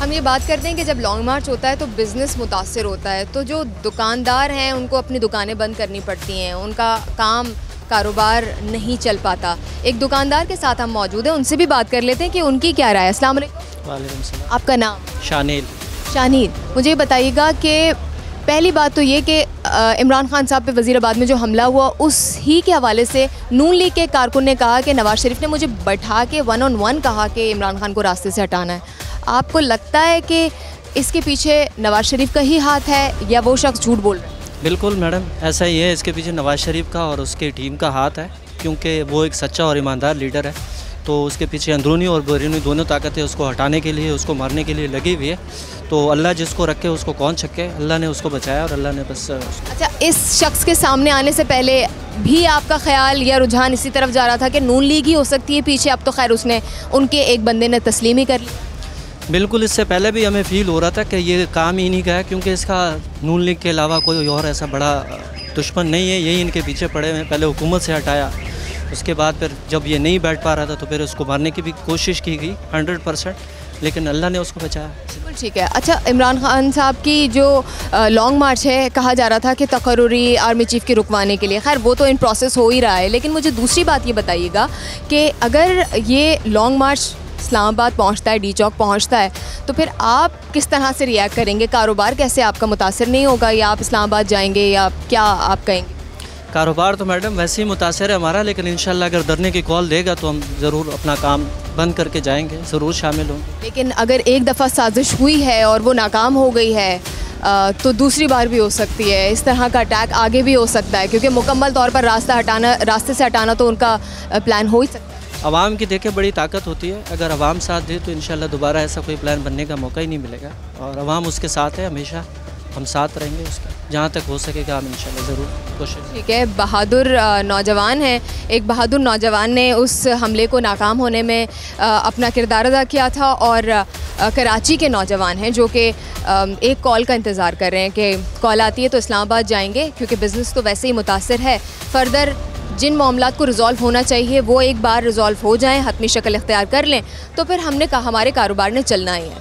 हम ये बात करते हैं कि जब लॉन्ग मार्च होता है तो बिज़नेस मुतासर होता है, तो जो दुकानदार हैं उनको अपनी दुकानें बंद करनी पड़ती हैं, उनका काम कारोबार नहीं चल पाता। एक दुकानदार के साथ हम मौजूद हैं, उनसे भी बात कर लेते हैं कि उनकी क्या राय है। अस्सलाम वालेकुम। वालेकुम सलाम। आपका नाम? शानील। शानील, मुझे बताइएगा कि पहली बात तो ये कि इमरान खान साहब पे वज़ीराबाद में जो हमला हुआ उस ही के हवाले से नून लीग के कारकुन ने कहा कि नवाज़ शरीफ ने मुझे बैठा के 1-on-1 कहा कि इमरान खान को रास्ते से हटाना है। आपको लगता है कि इसके पीछे नवाज़ शरीफ का ही हाथ है या वो शख्स झूठ बोल रहा है? बिल्कुल मैडम, ऐसा ही है। इसके पीछे नवाज़ शरीफ का और उसकी टीम का हाथ है, क्योंकि वो एक सच्चा और ईमानदार लीडर है, तो उसके पीछे अंदरूनी और बैरूनी दोनों ताकतें उसको हटाने के लिए, उसको मारने के लिए लगी हुई है। तो अल्लाह जिसको रखे उसको कौन छके, अल्लाह ने उसको बचाया और अल्लाह ने बस। अच्छा, इस शख्स के सामने आने से पहले भी आपका ख्याल या रुझान इसी तरफ जा रहा था कि नून लीग ही हो सकती है पीछे? अब तो खैर उसने, उनके एक बंदे ने तस्लीम ही कर ली। बिल्कुल, इससे पहले भी हमें फ़ील हो रहा था कि ये काम ही नहीं का है, क्योंकि इसका नून लीग के अलावा कोई और ऐसा बड़ा दुश्मन नहीं है। यही इनके पीछे पड़े हुए हैं। पहले हुकूमत से हटाया, उसके बाद फिर जब ये नहीं बैठ पा रहा था तो फिर उसको मारने की भी कोशिश की गई 100%, लेकिन अल्लाह ने उसको बचाया। बिल्कुल ठीक है। अच्छा, इमरान खान साहब की जो लॉन्ग मार्च है, कहा जा रहा था कि तकर्री आर्मी चीफ़ के रुकवाने के लिए, खैर वो तो इन प्रोसेस हो ही रहा है, लेकिन मुझे दूसरी बात ये बताइएगा कि अगर ये लॉन्ग मार्च इस्लामाबाद पहुंचता है, डी चौक पहुंचता है, तो फिर आप किस तरह से रिएक्ट करेंगे? कारोबार कैसे आपका मुतासर नहीं होगा, या आप इस्लामाबाद जाएंगे, या क्या आप कहेंगे? कारोबार तो मैडम वैसे ही मुतासर है हमारा, लेकिन इंशाल्लाह अगर धरने की कॉल देगा तो हम ज़रूर अपना काम बंद करके जाएंगे, ज़रूर शामिल होंगे। लेकिन अगर एक दफ़ा साजिश हुई है और वो नाकाम हो गई है तो दूसरी बार भी हो सकती है, इस तरह का अटैक आगे भी हो सकता है, क्योंकि मुकम्मल तौर पर रास्ते से हटाना तो उनका प्लान हो ही सकता है। आवाम की देखे बड़ी ताकत होती है, अगर आवाम साथ दे तो इंशाल्लाह दोबारा ऐसा कोई प्लान बनने का मौका ही नहीं मिलेगा, और आवाम उसके साथ है हमेशा, हम साथ रहेंगे उसका जहाँ तक हो सकेगा, हम इंशाल्लाह ज़रूर कोशिश। ठीक है, बहादुर नौजवान है। एक बहादुर नौजवान ने उस हमले को नाकाम होने में अपना किरदार अदा किया था, और कराची के नौजवान हैं जो कि एक कॉल का इंतज़ार कर रहे हैं कि कॉल आती है तो इस्लामाबाद जाएंगे, क्योंकि बिज़नेस तो वैसे ही मुतासर है। फ़र्दर जिन मामलात को रिजॉल्व होना चाहिए वो एक बार रिजॉल्व हो जाएं, हतमी शक्ल इख्तियार कर लें, तो फिर हमने कहा हमारे कारोबार ने चलना ही है।